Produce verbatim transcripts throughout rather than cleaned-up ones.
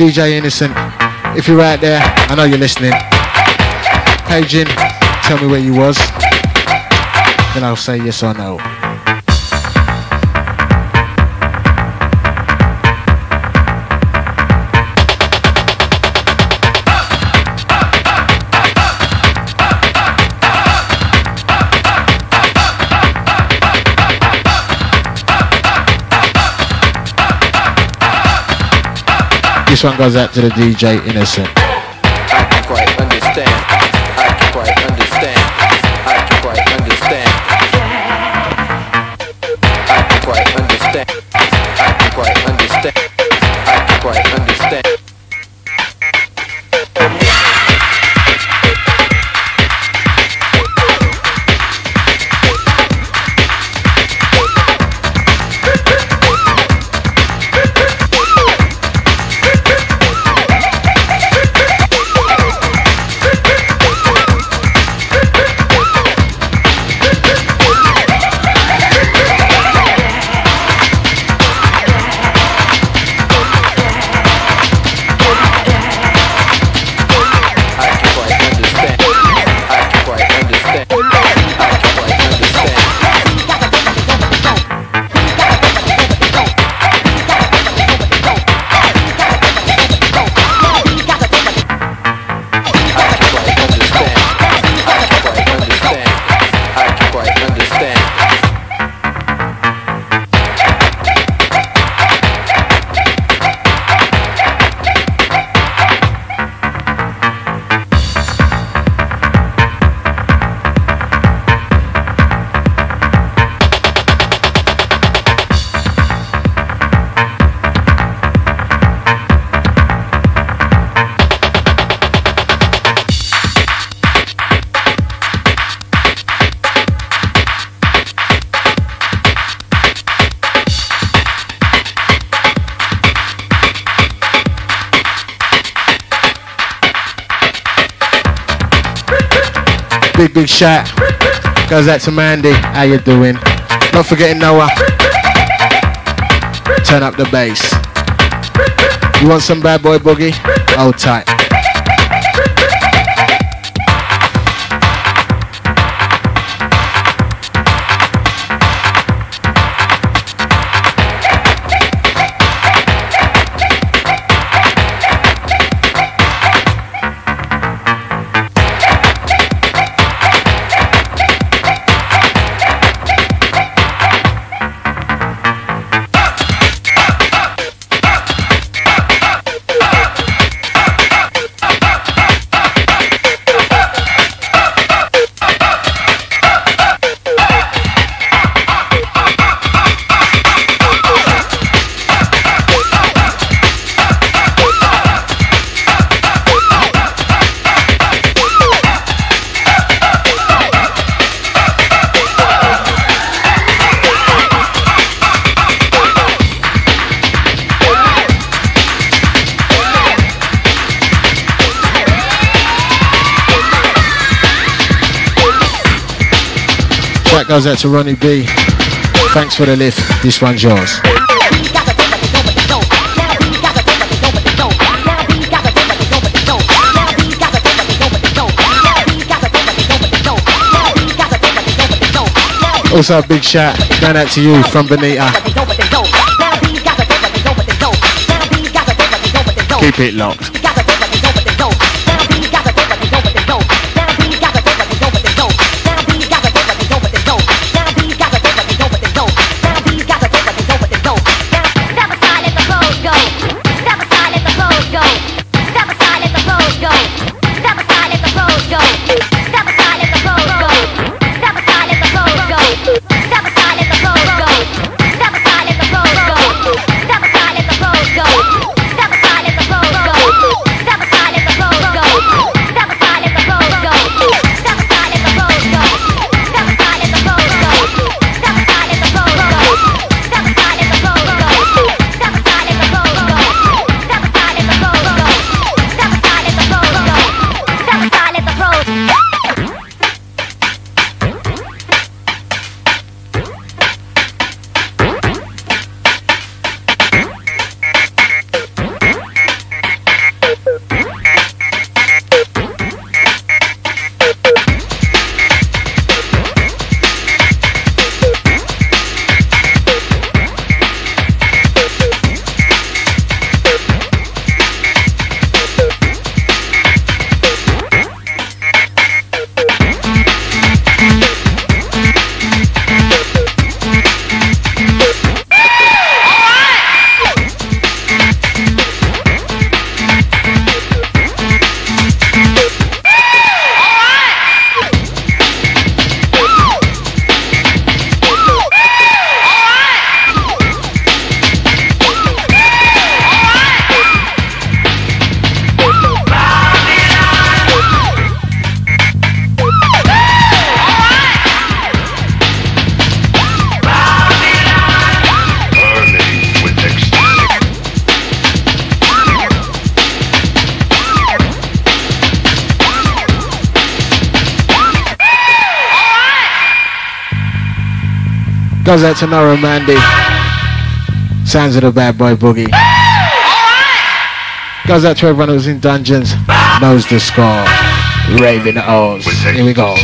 D J Innocent. If you're out there, I know you're listening. Page in, tell me where you was, then I'll say yes or no. This one goes out to the D J Innocent. I can quite understand. I can quite understand. I can quite understand. I can quite understand. I can quite understand. I can quite understand. Big, big shout goes out to Mandy. How you doing? Not forgetting Noah. Turn up the bass. You want some bad boy boogie? Hold tight. Goes out to Ronnie B. Thanks for the lift. This one's yours. Also a big shout going out to you from Bonita. Keep it locked. Goes out to Nora and Mandy. Sounds of the Bad Boy Boogie. Goes out to everyone who's in dungeons. Knows the score. Raving O's. Here we go.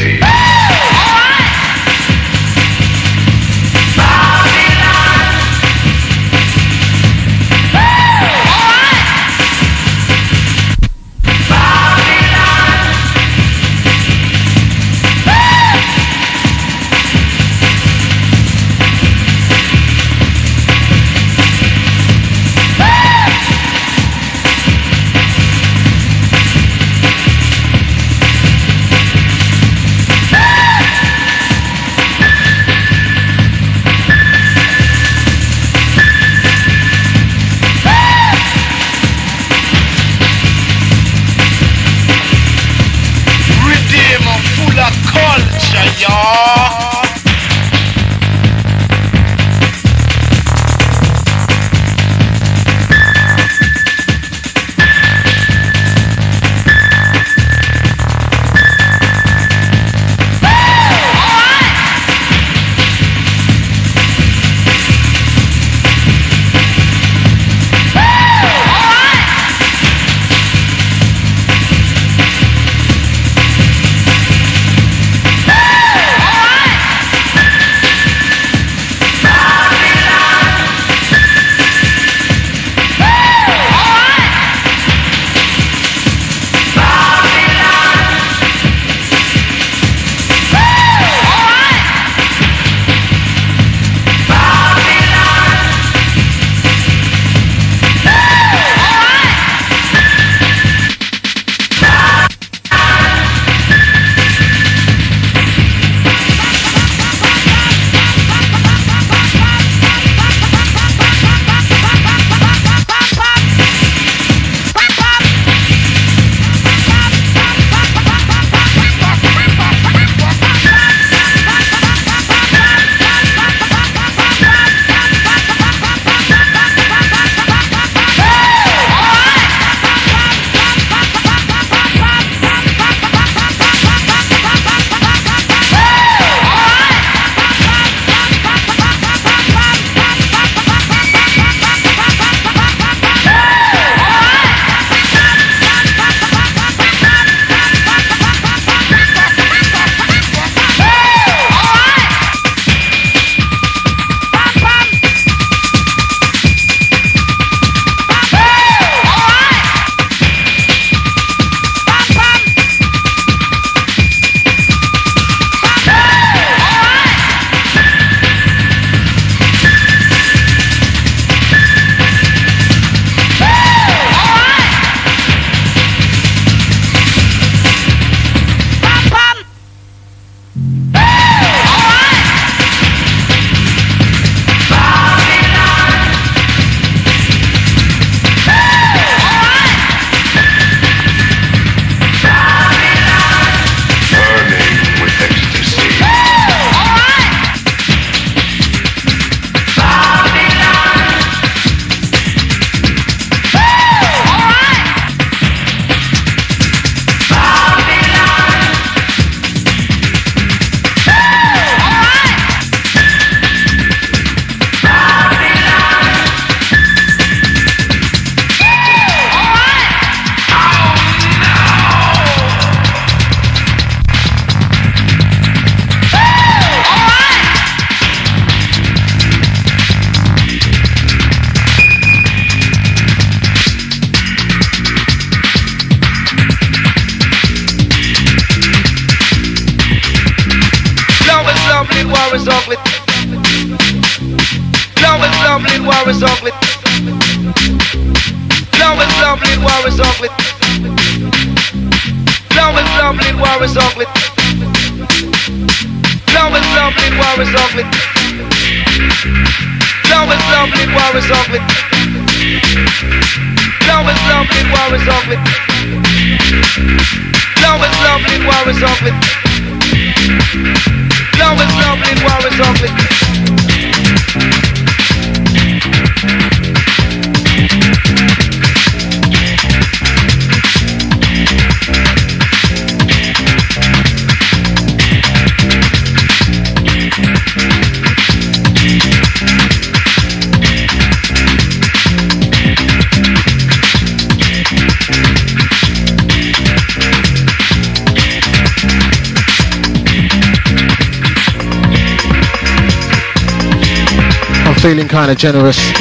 feeling kind of generous,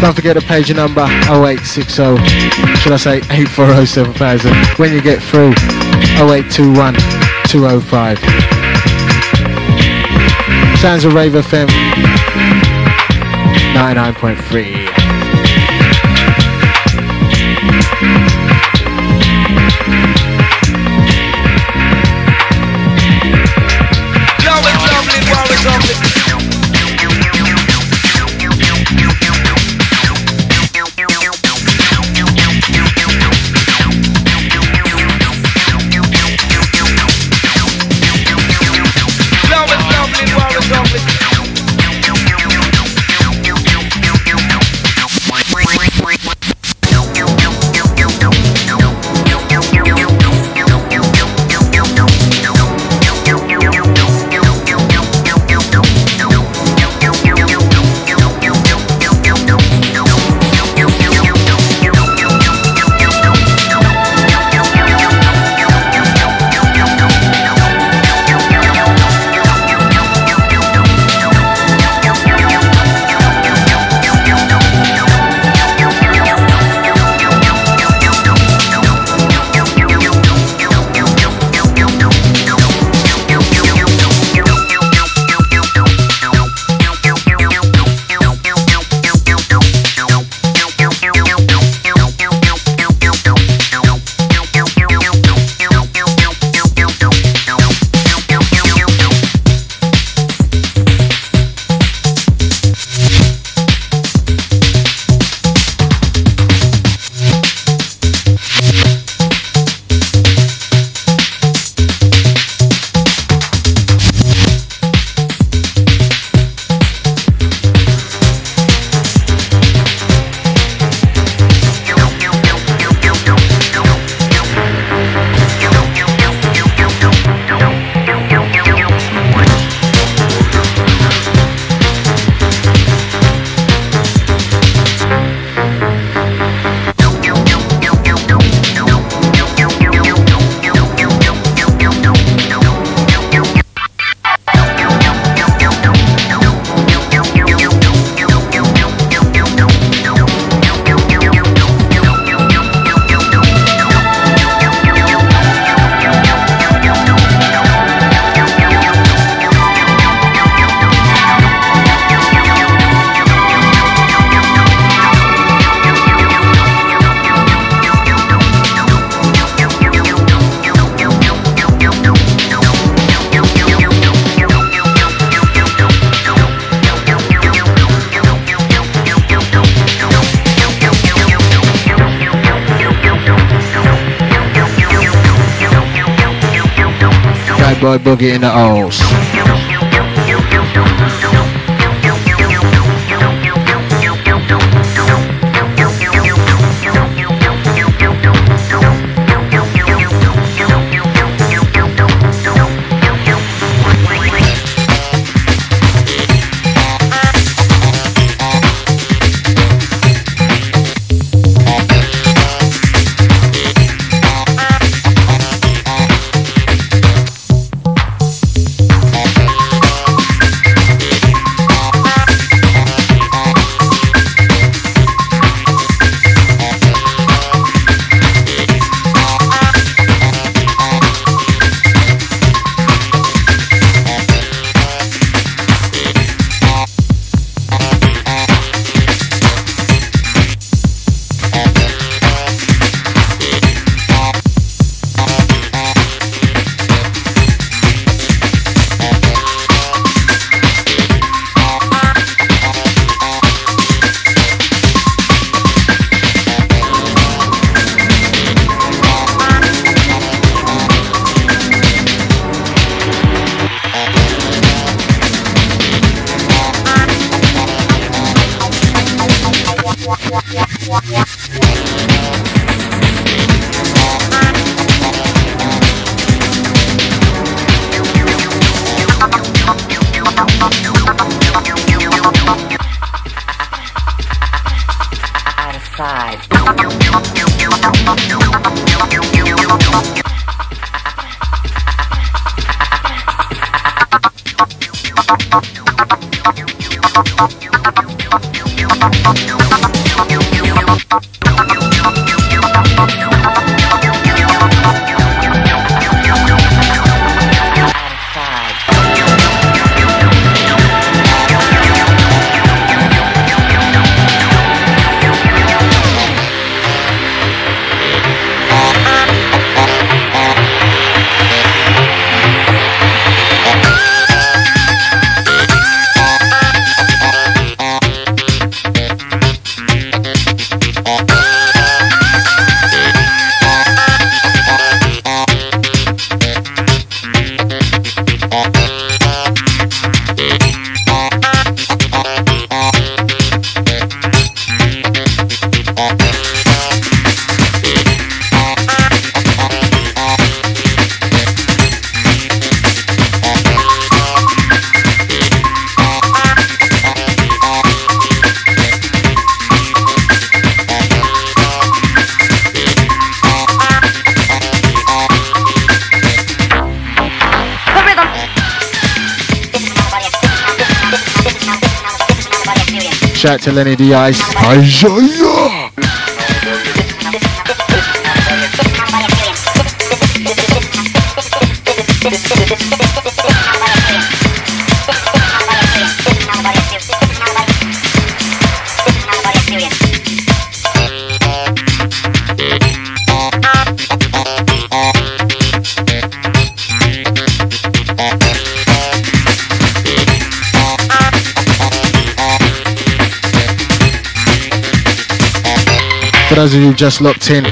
don't forget to page your number oh eight six oh, should I say eight four oh seven thousand, when you get through oh eight two one two oh five. Sounds of Rave F M ninety-nine point three. Boy Boogie in the O's. Thank you. Shout out to Lenny Diaz. Isaiah! For those of you just locked in,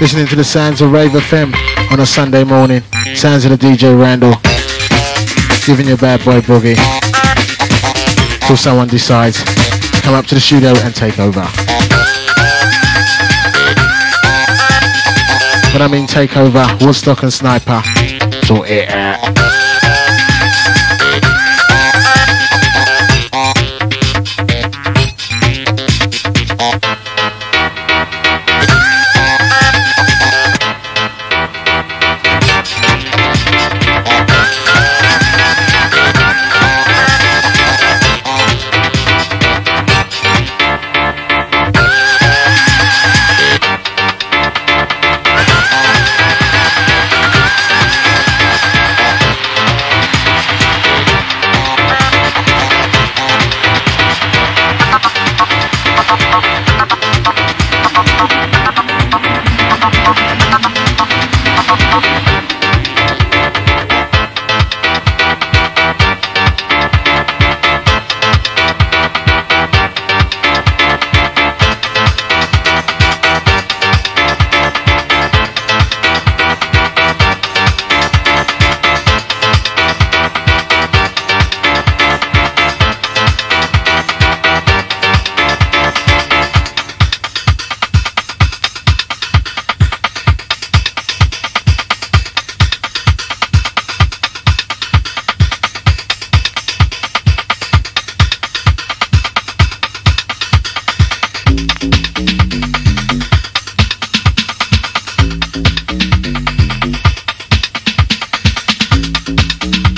listening to the sounds of Rave F M on a Sunday morning, sounds of the D J Randall, giving you a bad boy boogie, till someone decides to come up to the studio and take over. When I mean take over, Woodstock and Sniper, sort it out.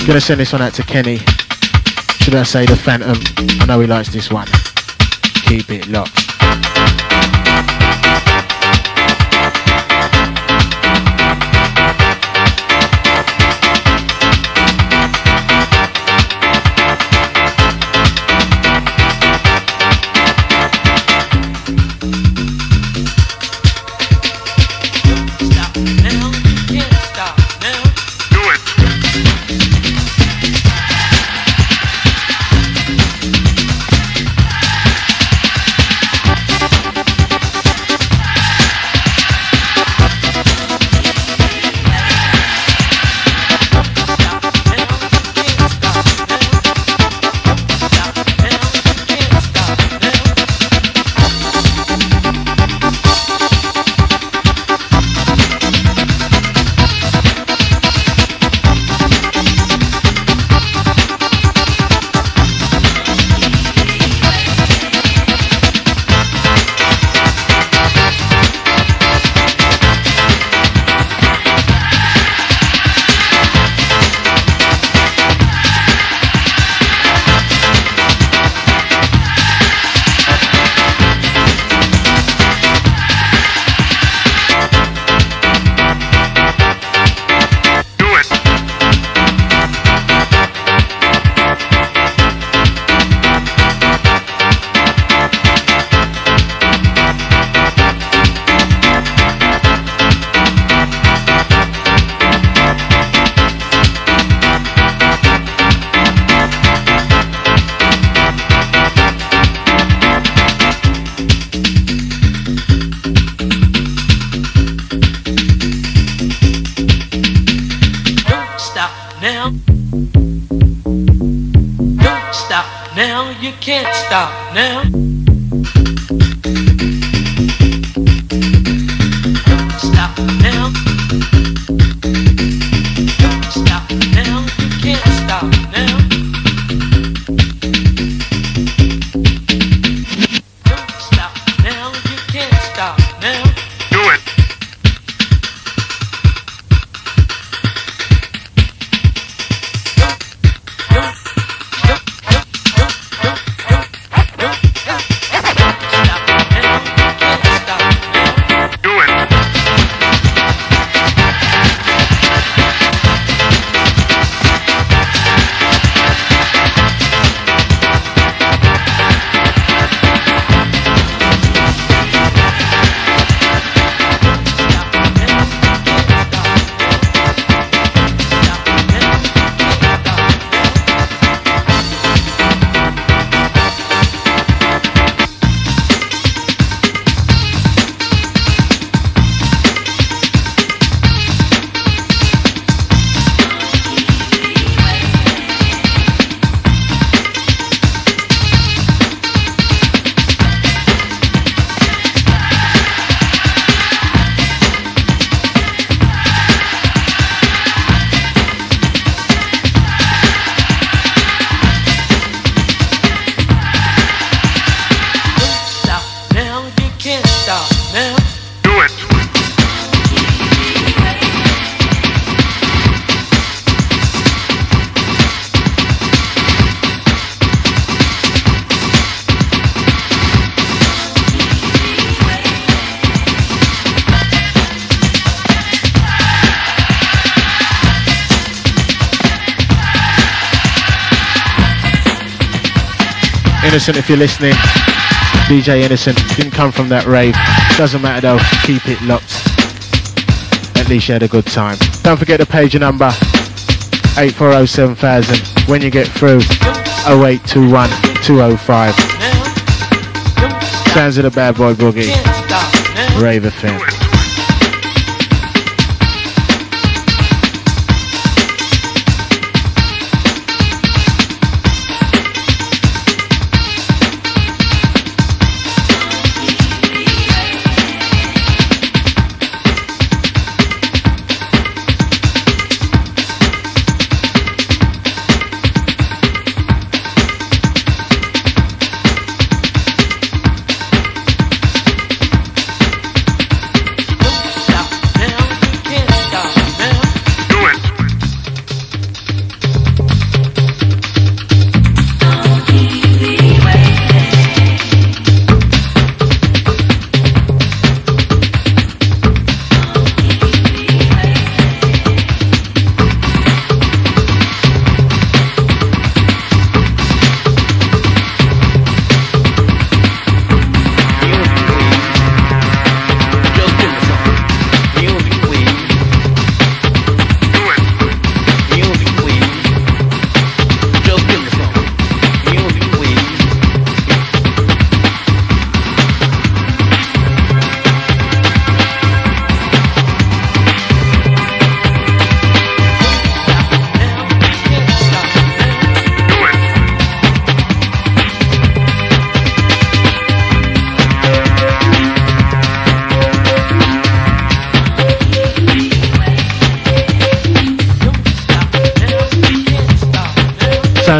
Gonna send this one out to Kenny. Should I say the Phantom? I know he likes this one. Keep it locked. you can't stop now. Innocent, if you're listening, D J Innocent, didn't come from that rave, doesn't matter though, keep it locked, at least you had a good time. Don't forget to page your number, eight four zero seven thousand, when you get through, oh eight two one two oh five. Sounds of the Bad Boy Boogie, Rave F M.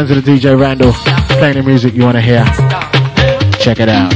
To the D J Randall, playing the music you want to hear. Check it out.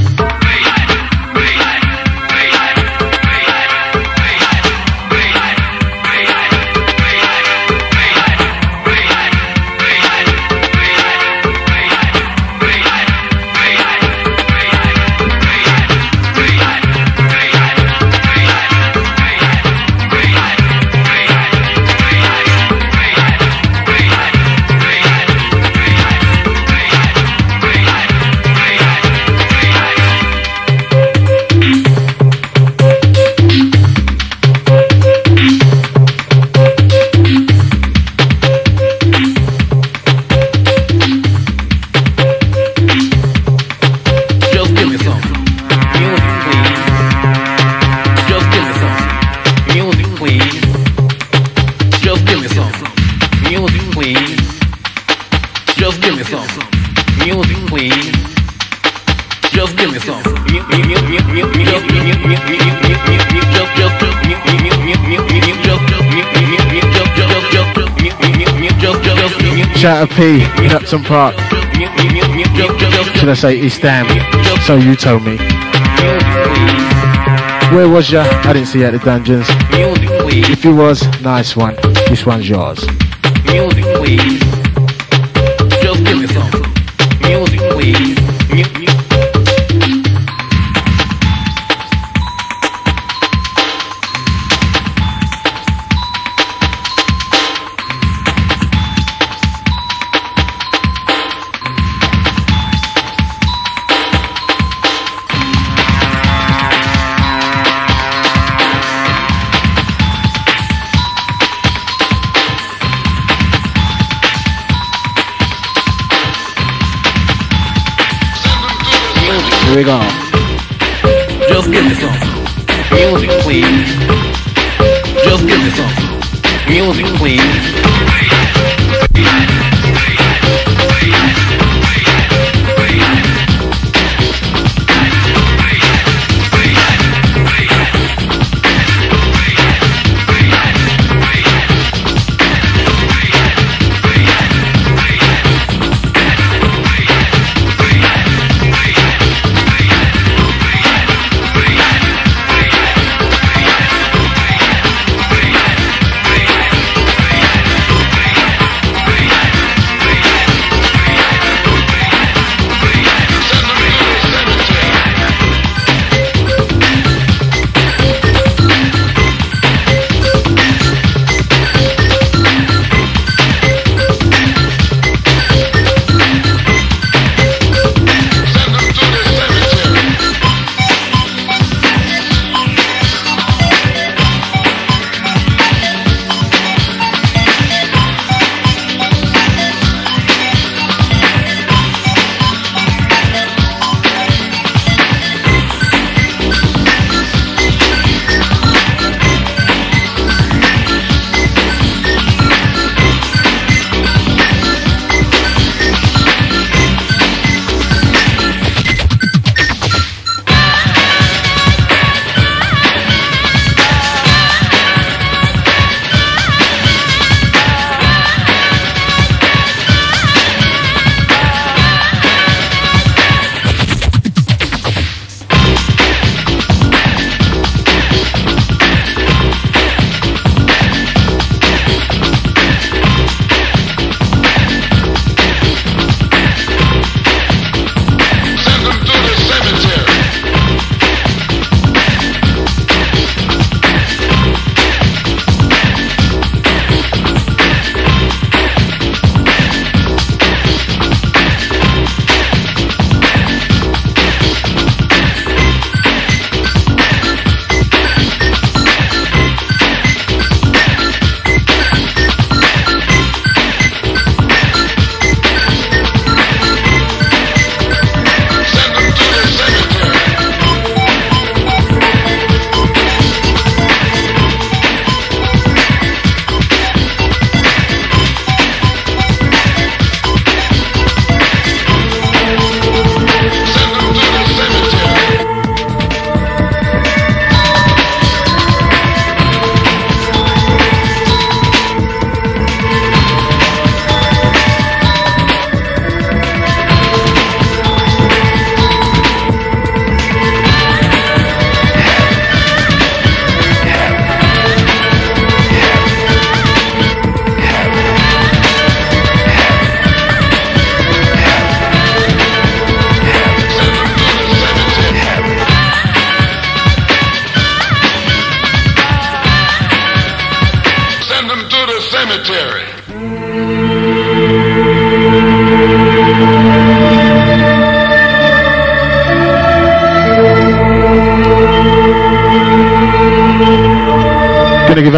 out of P in Upton Park. Should I say East Ham? So you told me. Where was ya? I didn't see you at the dungeons. If you was, nice one. This one's yours. Music, please. Just give me some. Music, please. Here we go. Just give me some music, please. Just give me some music, please.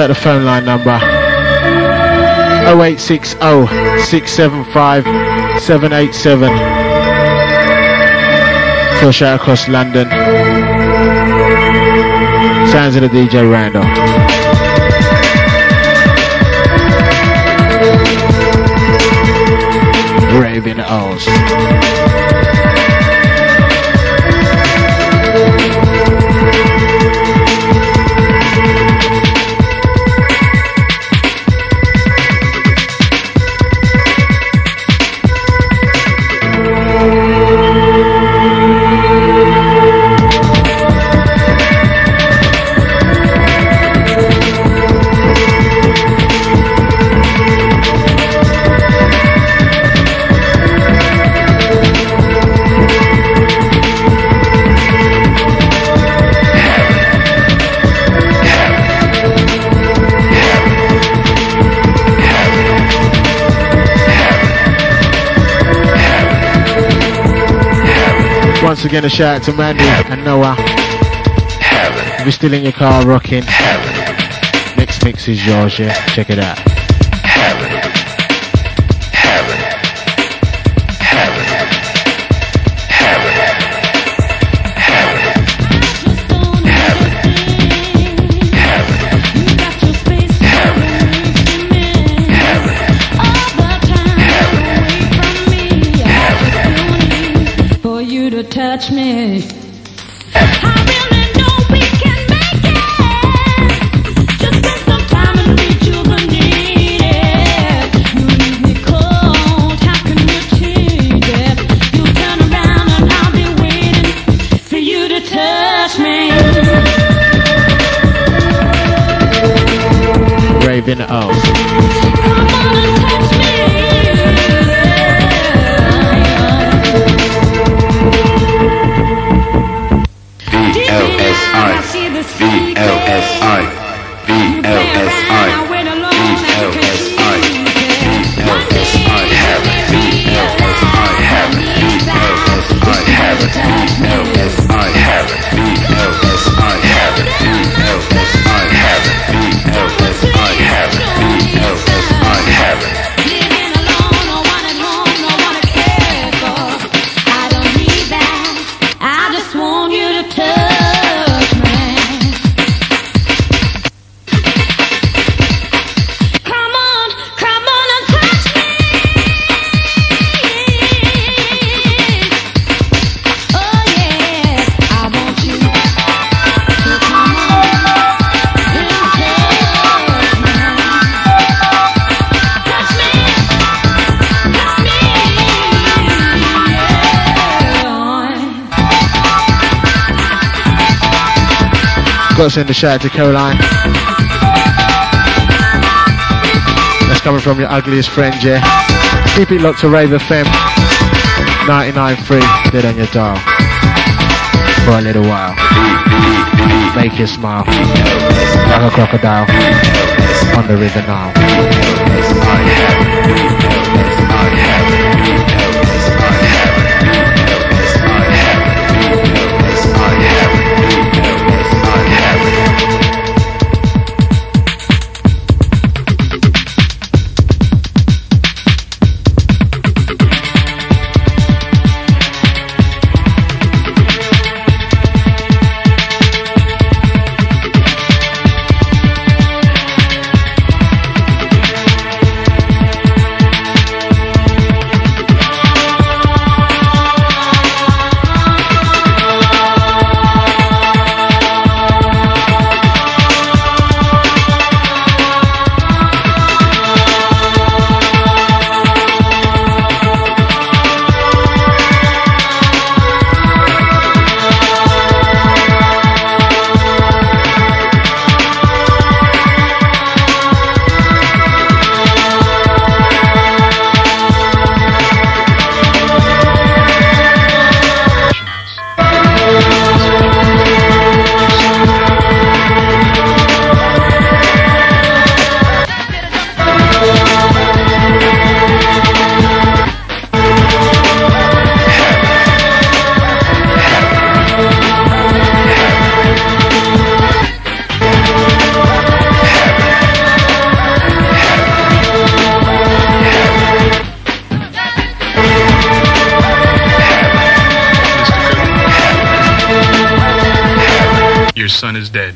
The phone line number oh eight six oh, six seven five, seven eight seven for a shout across London. Sounds of the D J Randall. Rave in Oz. once again a shout out to Mandy and Noah. If you're still in your car rocking, next mix is yours, yeah? Check it out. Touch me. Raven O. Gotta send a shout out to Caroline. That's coming from your ugliest friend, yeah. Keep it locked to Rave F M ninety-nine point three, dead on your dial for a little while. Make you smile like a crocodile on the river Nile. Son is dead.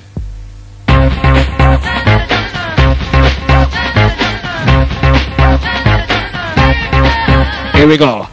Here we go.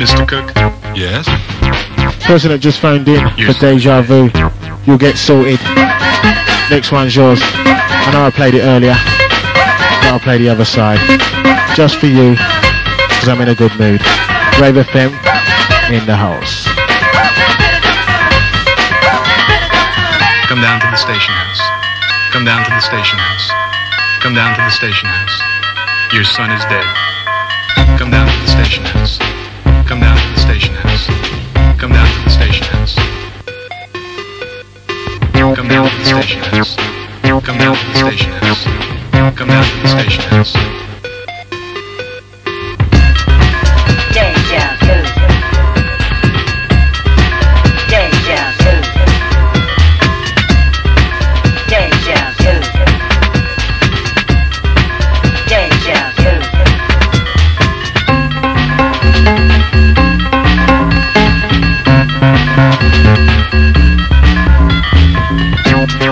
Mister Cook? Yes? Person that just phoned in yes. for Deja Vu, you'll get sorted. Next one's yours. I know I played it earlier, but I'll play the other side. Just for you, because I'm in a good mood. Rave F M in the house. Come down to the station house. Come down to the station house. Come down to the station house. Your son is dead. Come down to the station house. Come down to the station house. Come down to the station house. Come down to the station house. Come down to the station house. Come down to the station house. Deja vu. Deja vu. Deja vu. Deja vu. Deja vu. Deja vu. Deja vu. Deja vu. Deja vu. Deja vu.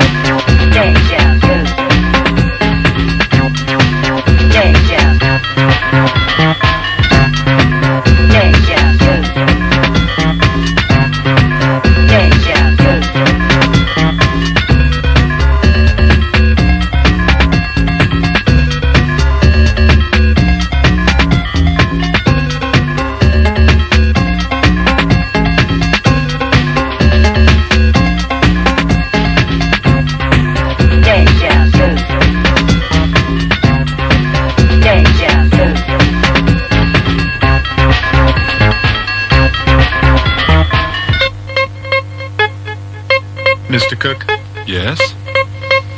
Mister Cook? Yes?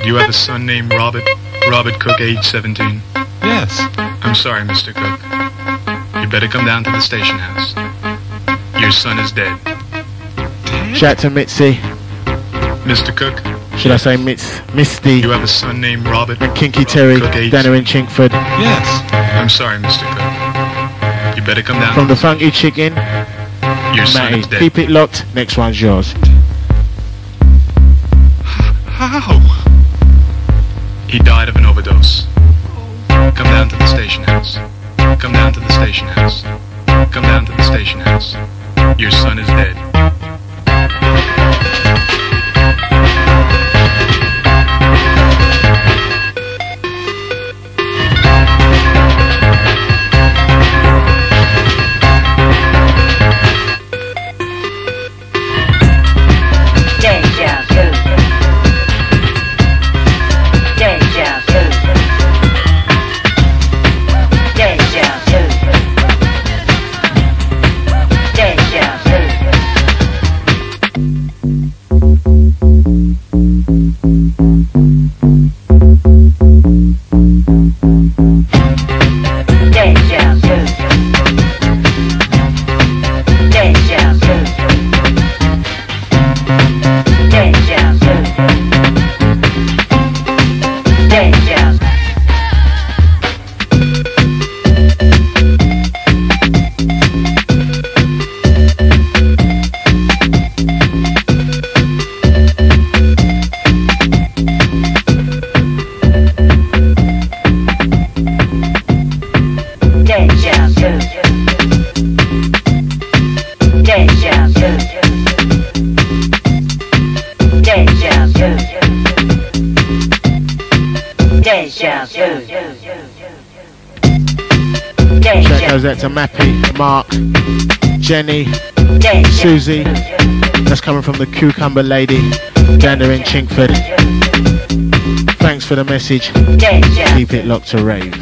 Do you have a son named Robert? Robert Cook, age seventeen? Yes. I'm sorry, Mister Cook. You better come down to the station house. Your son is dead. Shout to Mitzi. Mister Cook? Should I say Mitz, Misty? You have a son named Robert and Kinky Robert Terry Cook, age down here in Chingford. Yes. I'm sorry, Mister Cook. You better come down. From the Funky Chicken, your son Matty. Is dead. Keep it locked. Next one's yours. How? He died of an overdose. Come down to the station house. Come down to the station house. Come down to the station house. Your son is dead. Deja vu. Deja vu. Deja vu. Deja vu. Deja vu. Deja vu. Deja vu. Deja vu. Deja vu. Deja vu. Deja vu. Deja vu. That goes out to Mappy, Mark, Jenny, Deja Susie. That's coming from the Cucumber Lady down there in Chingford. Thanks for the message. Deja. Keep it locked to rave.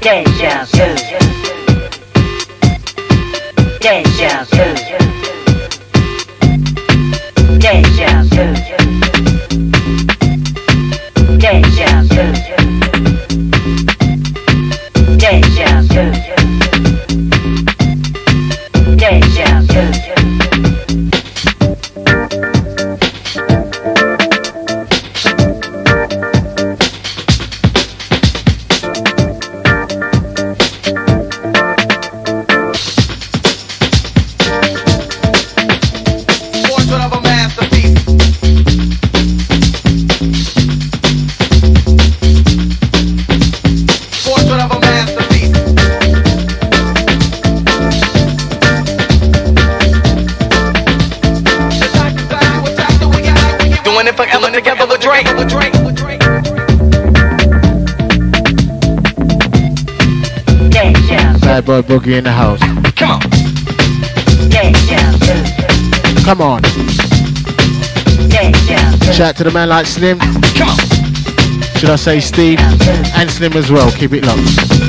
Deja vu. Deja vu. Deja vu. Deja vu. Deja vu. Deja vu. and forever together with Dre. Yeah, yeah. Bad boy Boogie in the house. Come on. Yeah, yeah. Come on. Yeah, yeah. Shout out to the man like Slim. Come on. Should I say Steve and Slim as well? Keep it locked.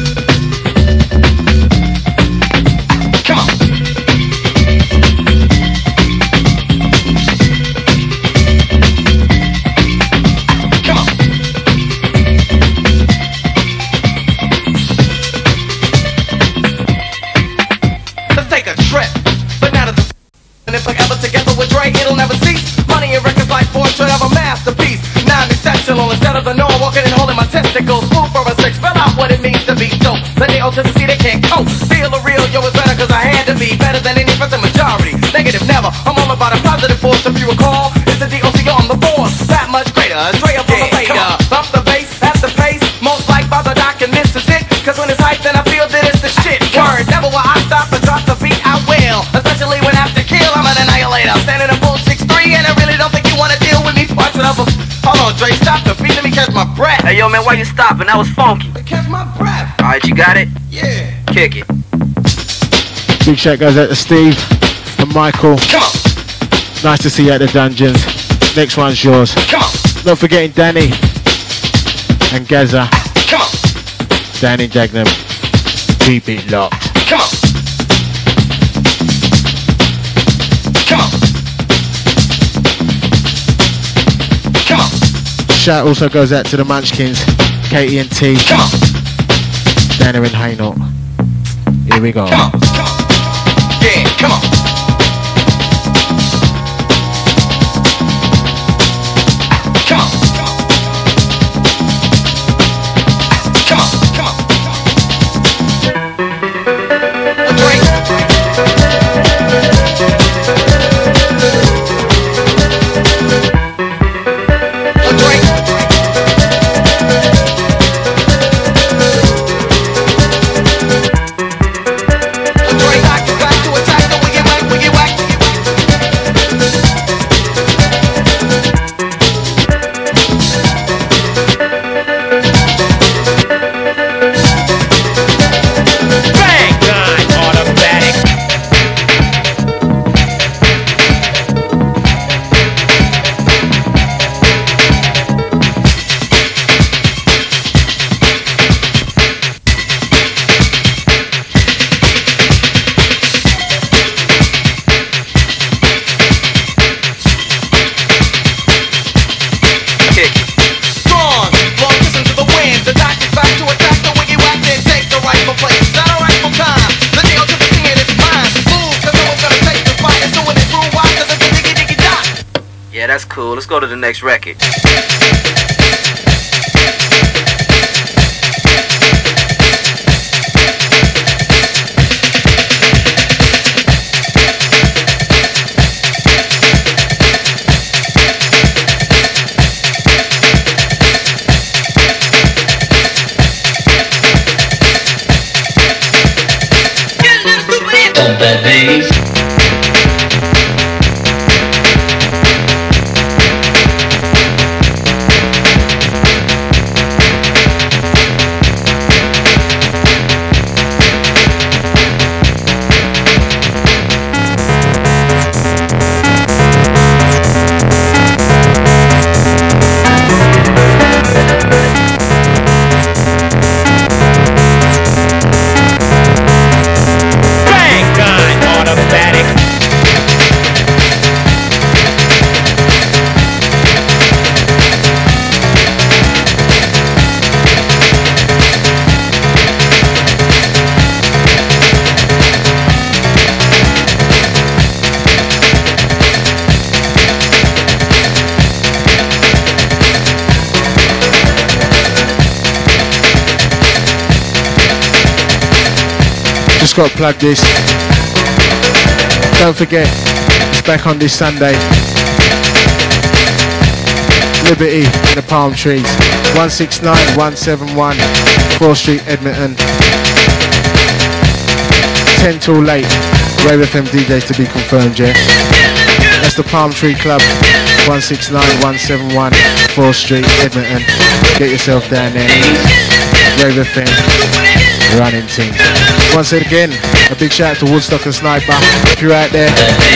Goes food for a six, but out what it means to be dope. But they all just see they can't cope. Feel the real, yo, it's better cause I had to be better than any present majority. Negative never, I'm all about a positive force. If you recall, it's the D O C O on the force. That much greater, Dre up on the fader. Bump the bass, that's the pace. Most like by the doc and this is it. Cause when it's hype then I feel that it's the shit. Word, never will I stop and drop the beat, I will. Especially when after kill, I'm an annihilator. Standing a bull six three and I really don't think you wanna deal with me. Watch what I before. Hold on, Dre, stop the beat, let me catch my breath. Hey, yo, man, why you stopping? That was funky. I catch my breath. All right, you got it? Yeah. Kick it. Big shout goes out to Steve and Michael. Come on. Nice to see you at the dungeons. Next one's yours. Come on. Not forgetting Danny and Gaza. Come on. Danny Dagnum. Keep it locked. Come on. Shout also goes out to the Munchkins, Katie and T. Come on. Dana and Haynor. Here we go. Come on. Come on. Yeah, come on. Come on. Come on. Come on. A drink. A drink. Cool. Let's go to the next record. Dump that bass. Got to plug this. Don't forget, it's back on this Sunday. Liberty in the Palm Trees, one six nine, one seven one, fourth street, Edmonton. ten till late. Rave F M D Js to be confirmed, yeah. That's the Palm Tree Club. one six nine, one seven one, fourth Street, Edmonton. Get yourself down there. Rave F M, running team. Once again, a big shout out to Woodstock and Sniper. If you're out there,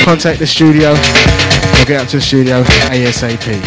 contact the studio or get up to the studio ASAP.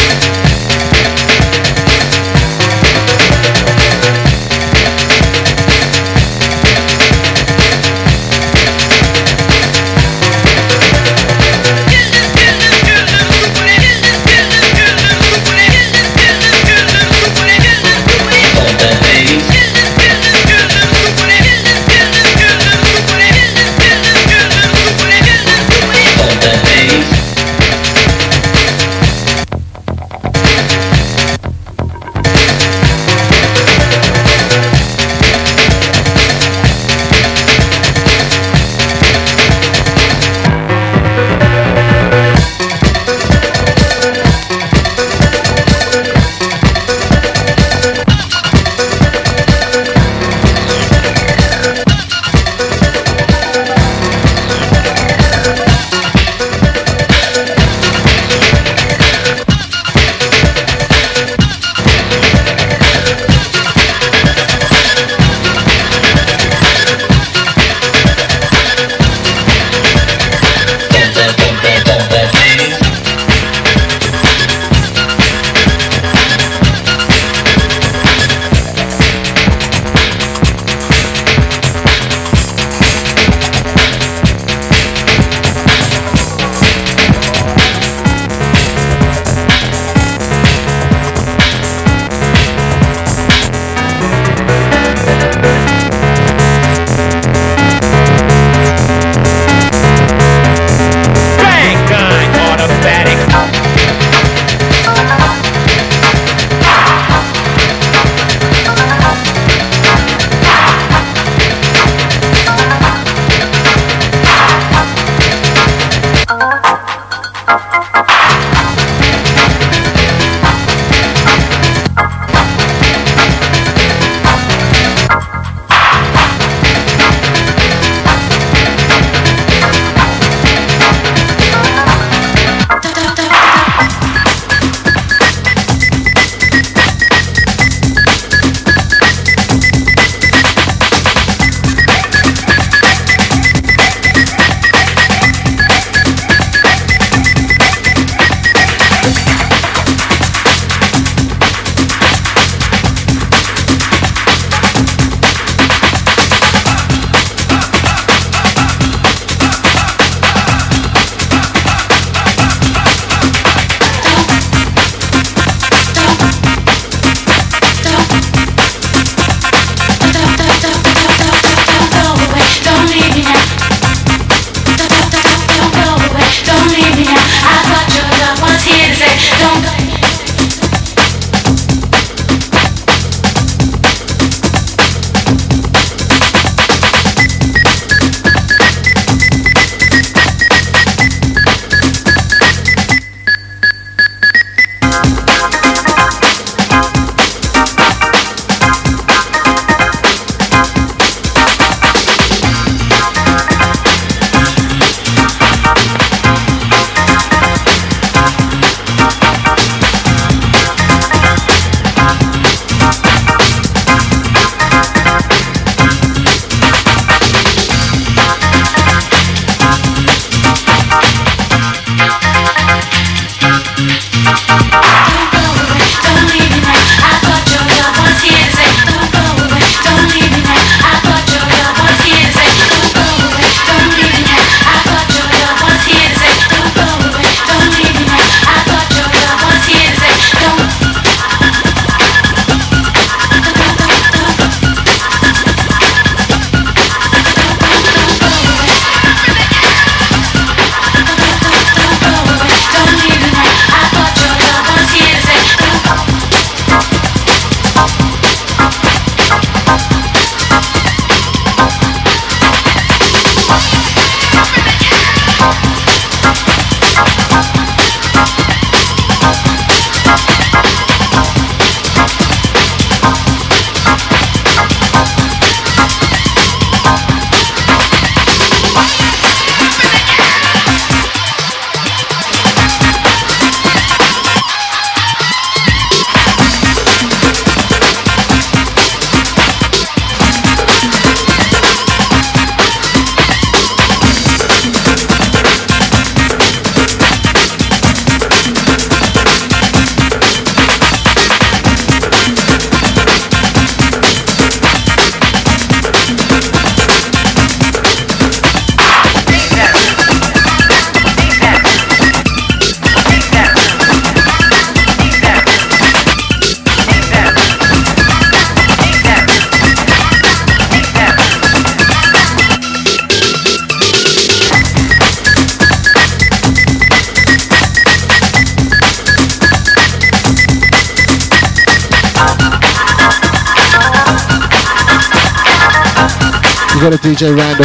got a D J Randall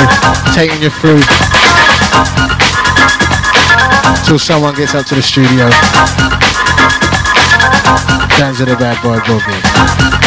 taking you through till someone gets up to the studio. Dance of the Bad Boy Boogie.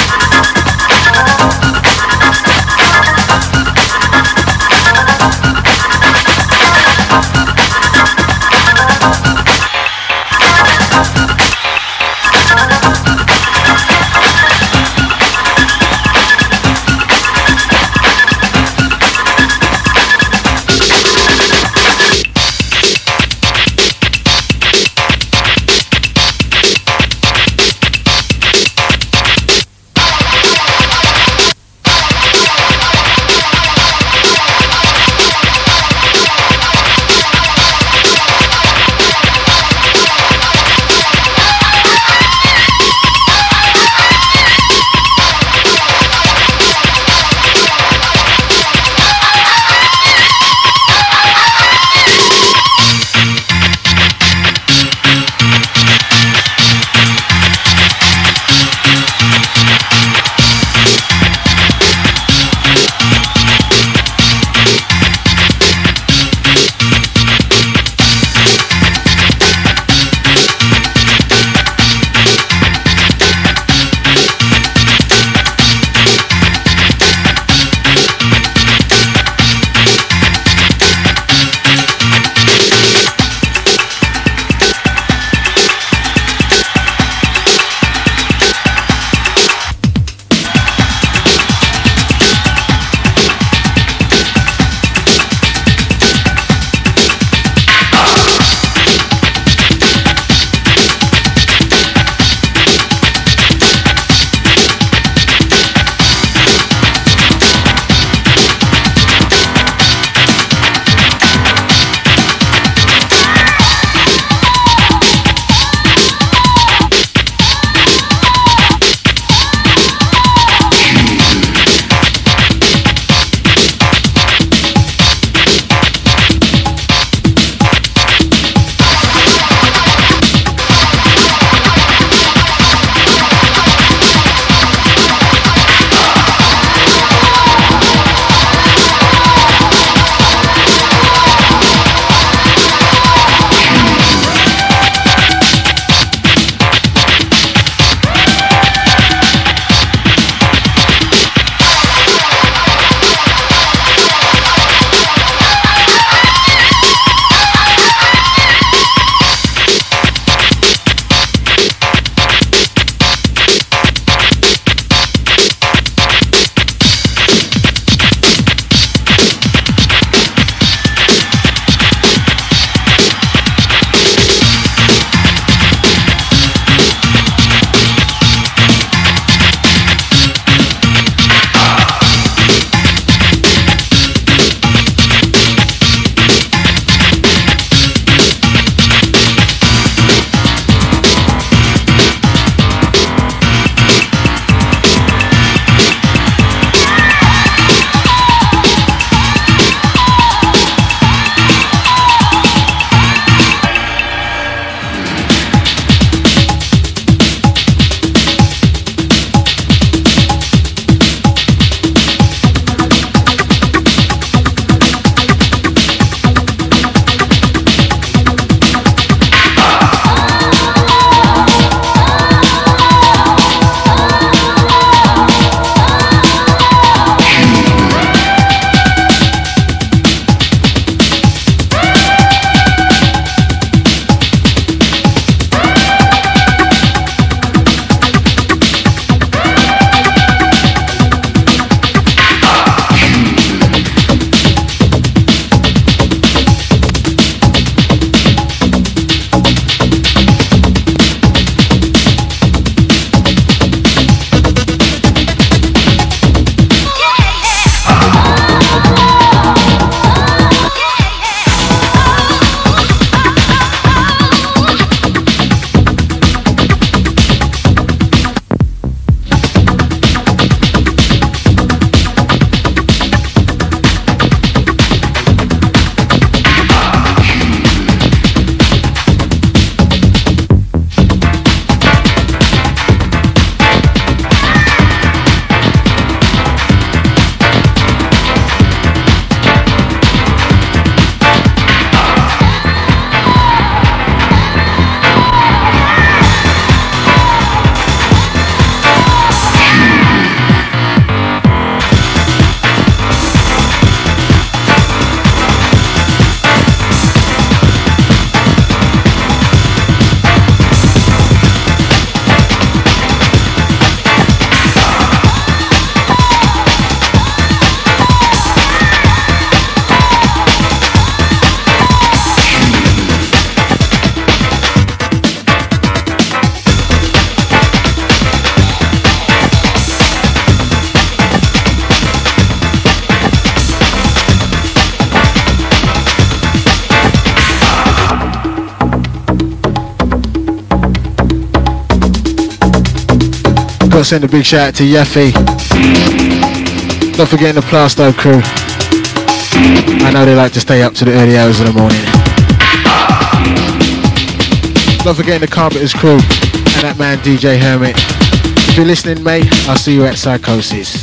gotta send a big shout out to Yeffy. Not forgetting the Plasto crew. I know they like to stay up to the early hours of the morning. Not forgetting the Carpenter's crew and that man D J Hermit. If you're listening, mate, I'll see you at Psychosis.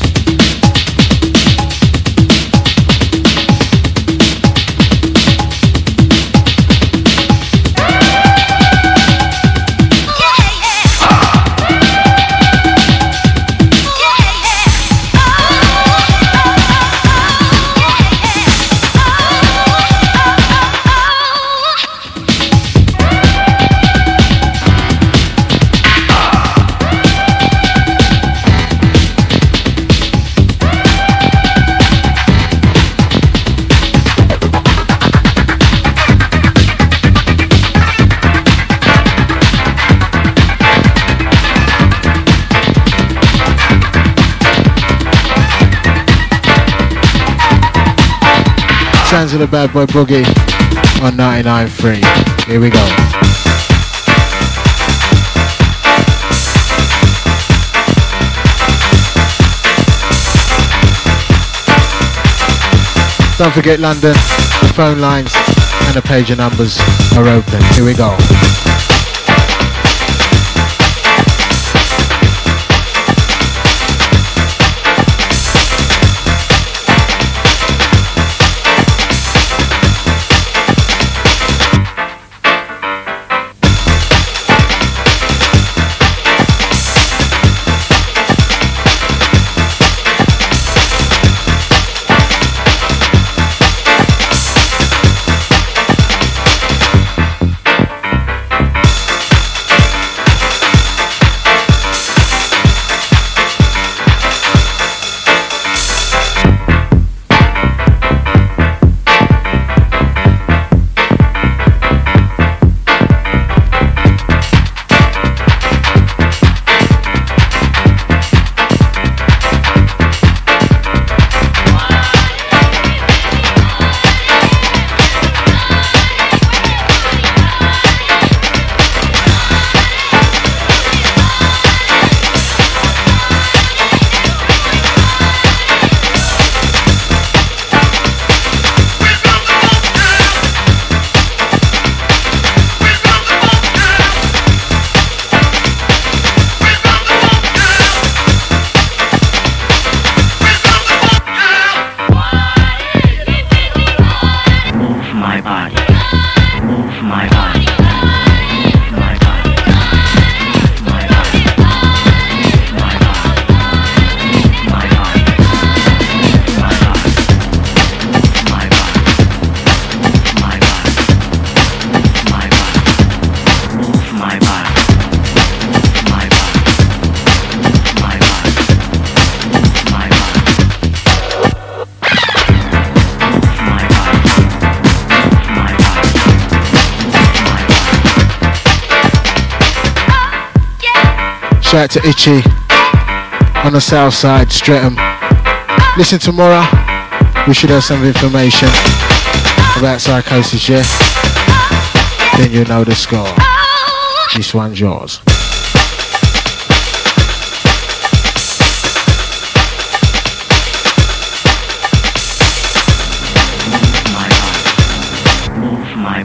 Sounds of the Bad Boy Boogie on ninety-nine point three. Here we go. Don't forget London, the phone lines and the pager numbers are open. Here we go. Shout out to Itchy on the south side, Streatham. Listen tomorrow, we should have some information about Psychosis, yeah? Then you'll know the score. This one's yours. My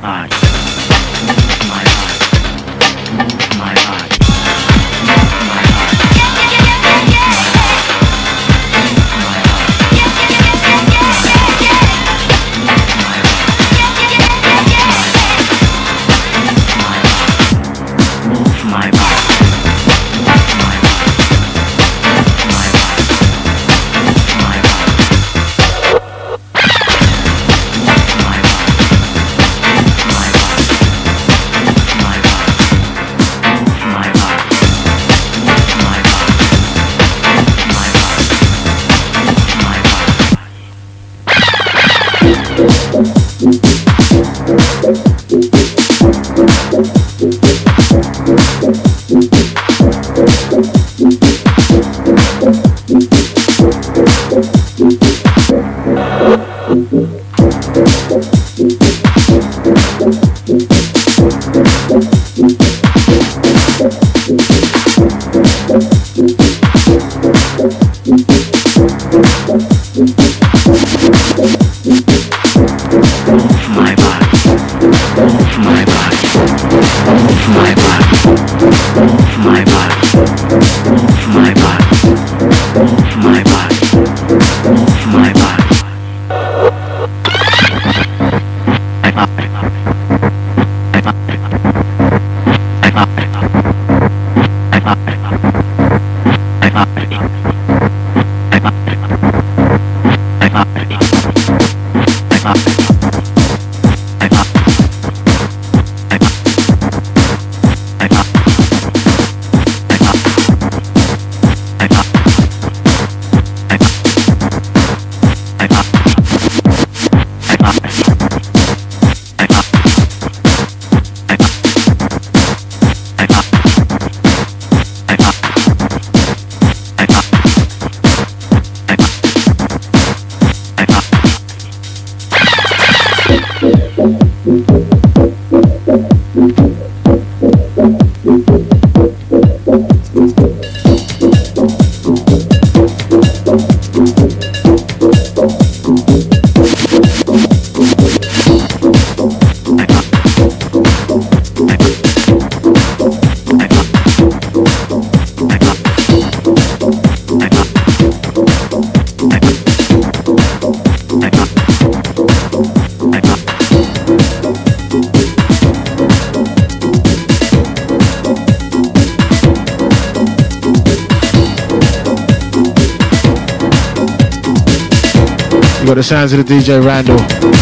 Got the sounds of the D J Randall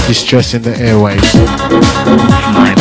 distressing the airwaves. My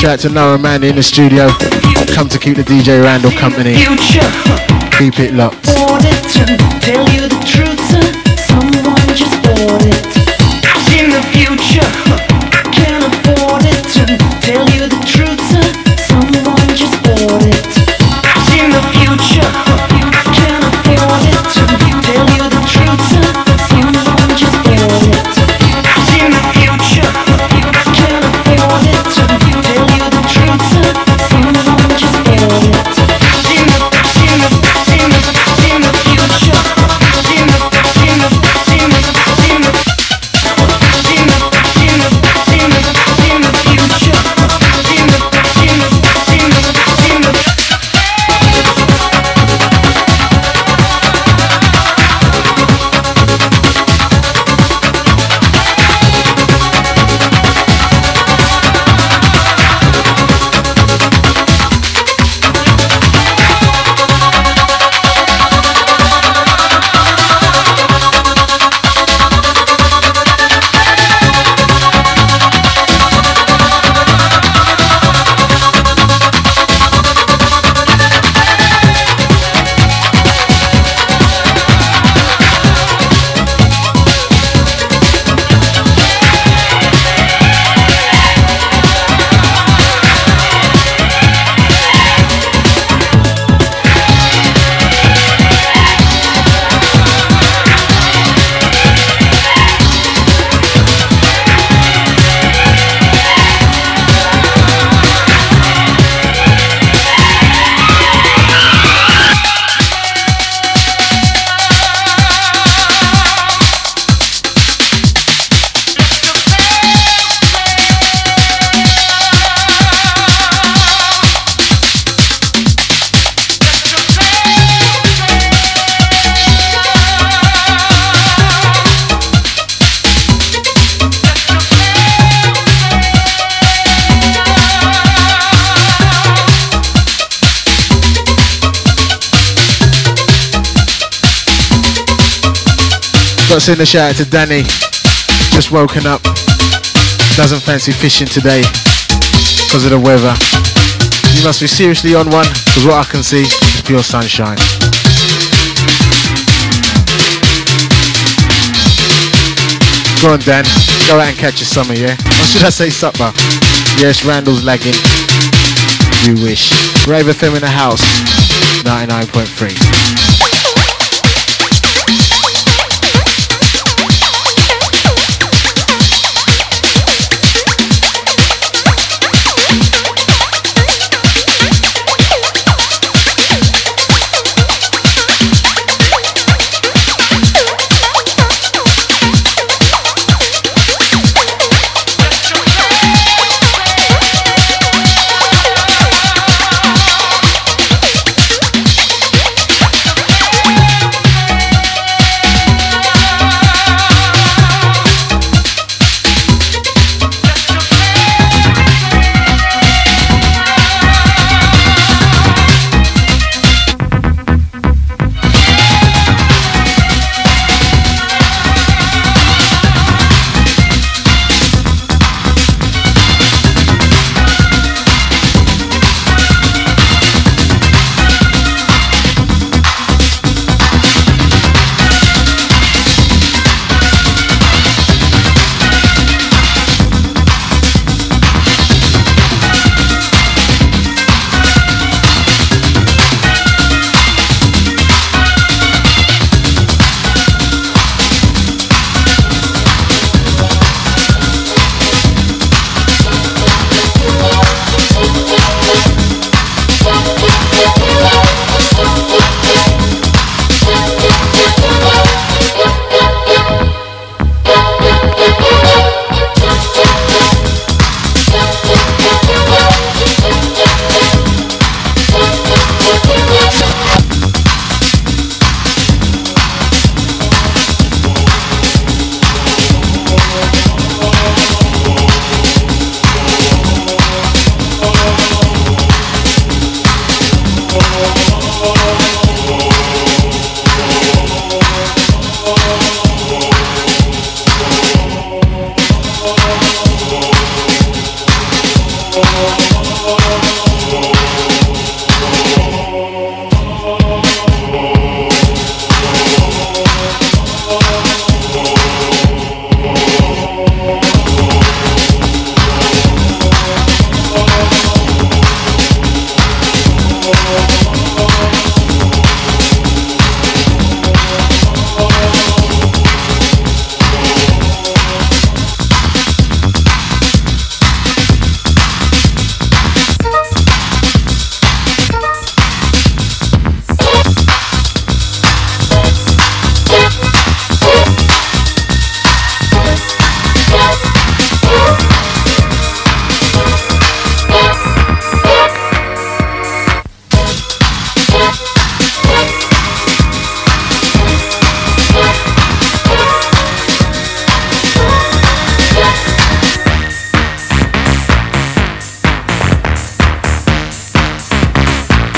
shout out to Noah Mandy in the studio. Come to keep the D J Randall company. Keep it locked. Tell you the truth, someone just bought it. In the future, I can't afford it. Tell you the truth, someone just bought it. In the future, I can't afford it. Tell you the truth, someone just bought it. In the future, I can't afford it. Tell you the truth, someone just bought it. In the, in the, in the, in the future, in the, in the, in the, in the. Send a shout out to Danny, just woken up, doesn't fancy fishing today because of the weather. You must be seriously on one, because what I can see is pure sunshine. Go on Dan, go out and catch your summer, yeah? Or should I say supper? Yes, Randall's lagging. You wish. Rave F M in the house, ninety-nine point three.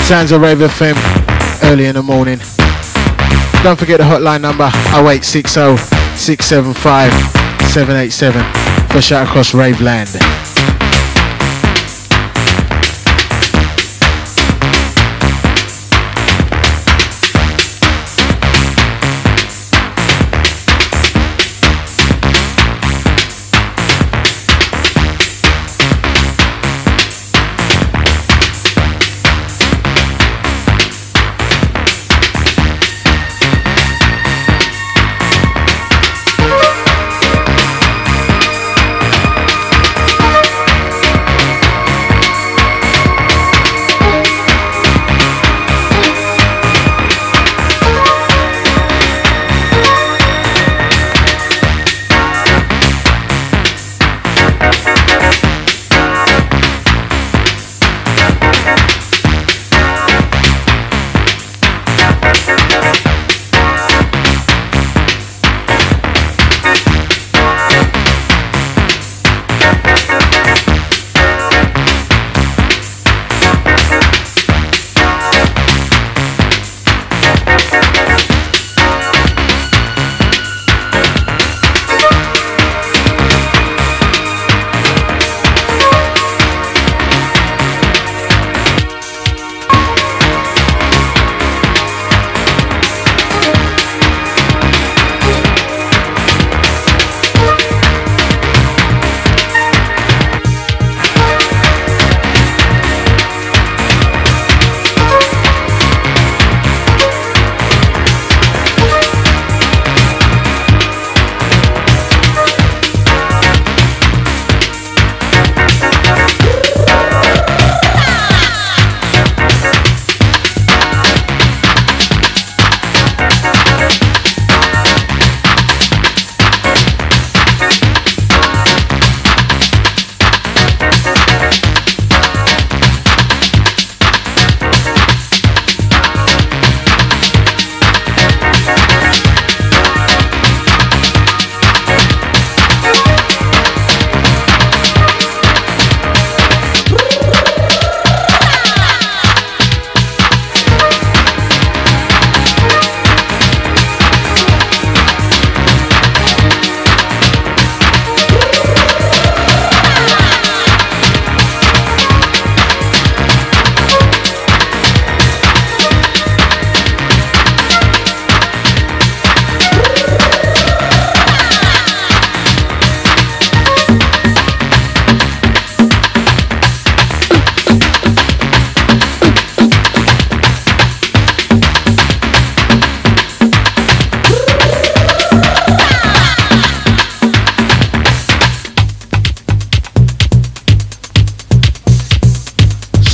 Sounds of Rave F M early in the morning. Don't forget the hotline number oh eight six oh, six seven five, seven eight seven for shout across Raveland.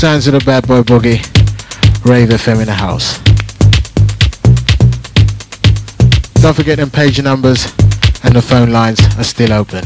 Sounds of the bad boy boogie, Rave F M in the house. Don't forget them page numbers and the phone lines are still open.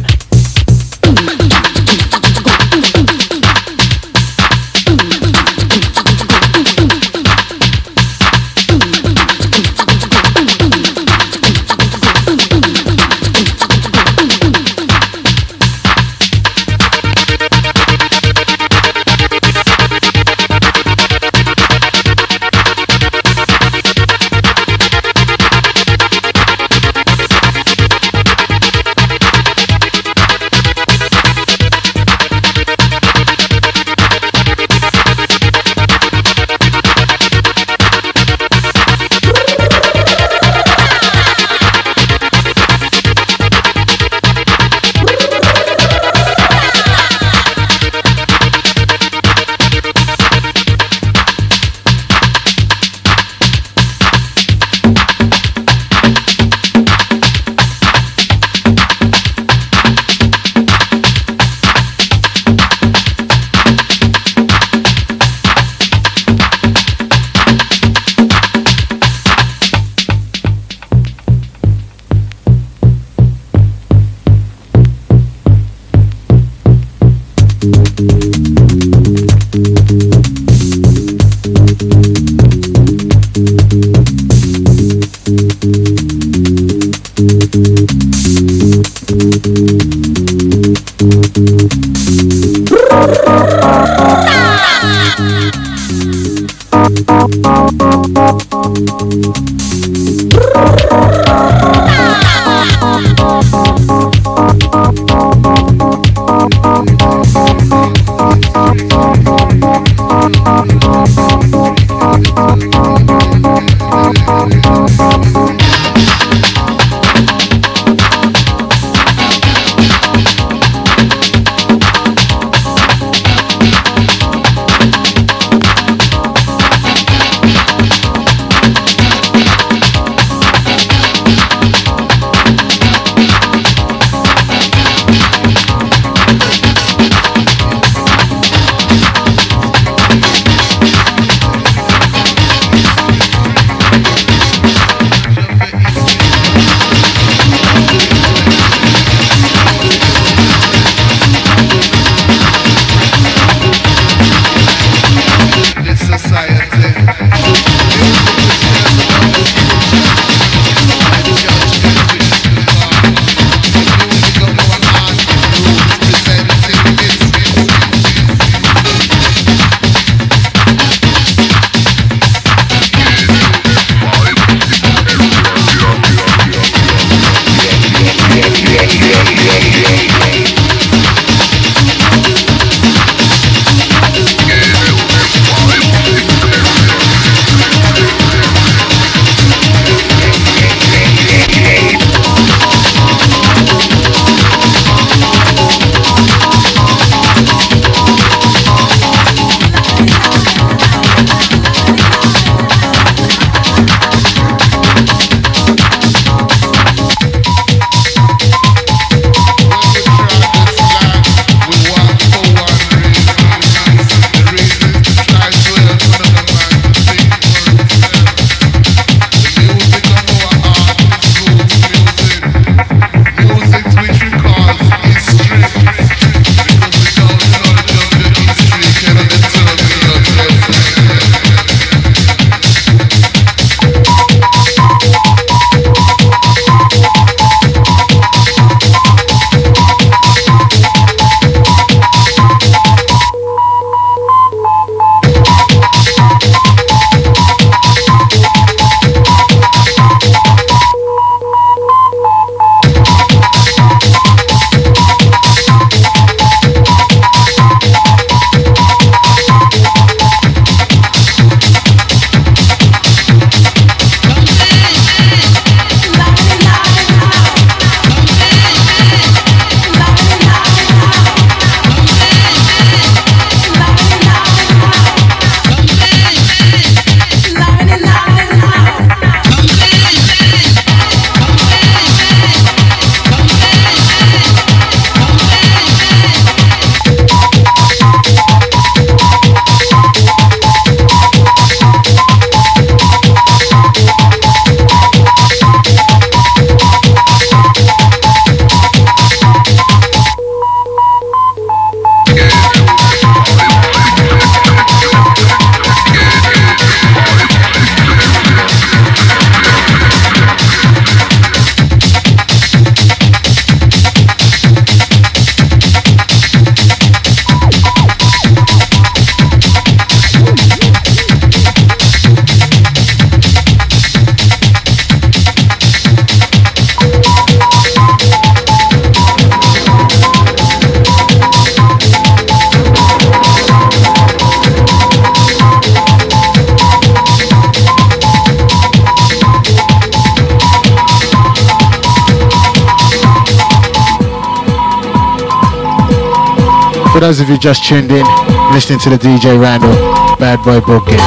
For those of you just tuned in, listening to the D J Randall Bad Boy Booking.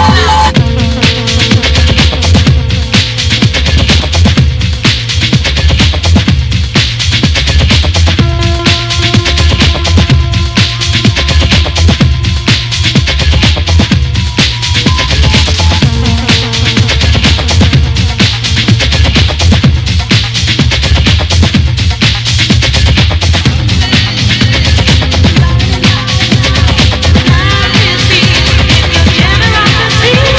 See you.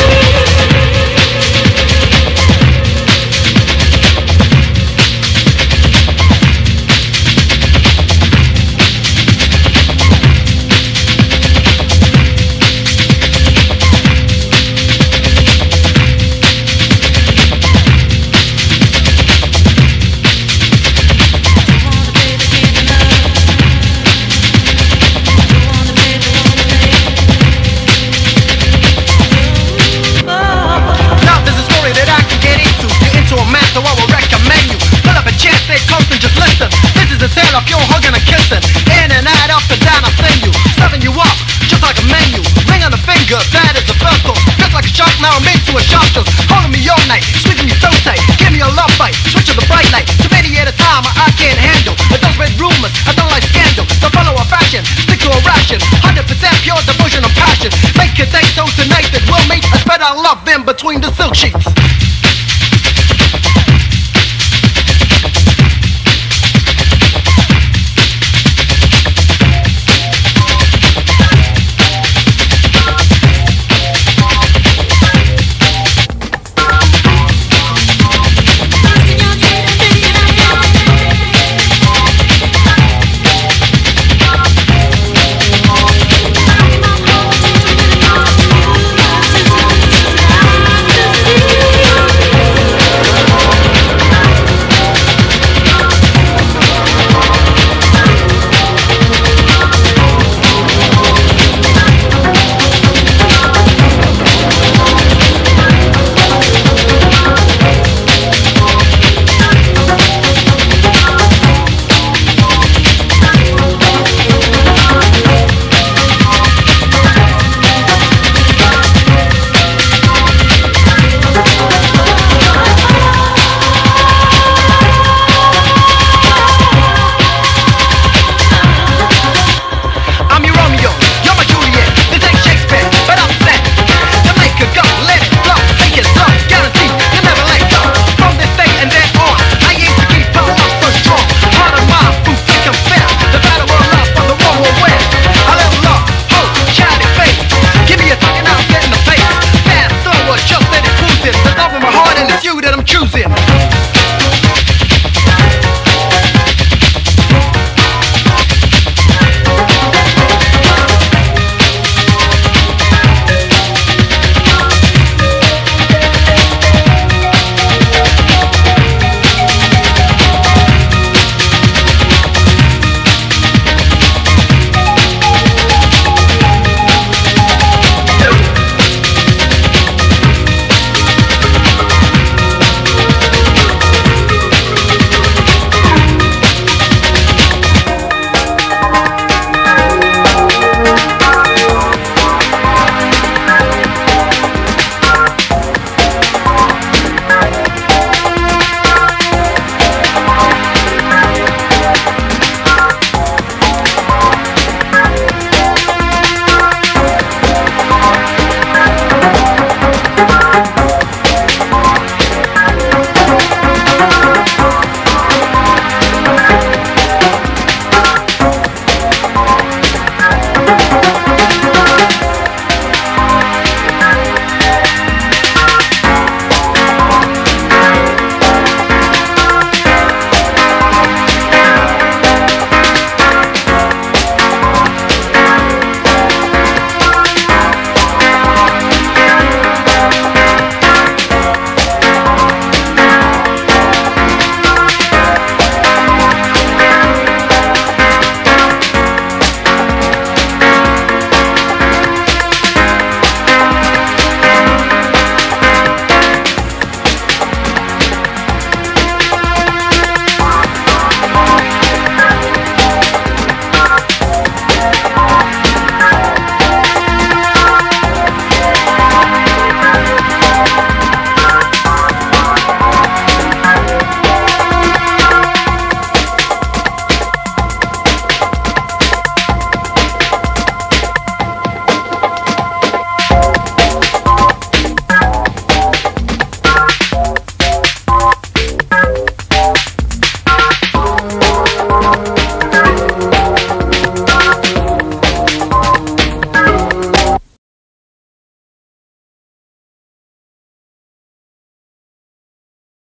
socials, holding me all night, squeezing me so tight. Give me a love bite, switch of the bright light. Too many at a time I can't handle, but those red rumors, I don't like scandal. Don't follow a fashion, stick to a ration. Hundred percent pure devotion and passion. Make it day so tonight that we'll meet. I spread our love in between the silk sheets.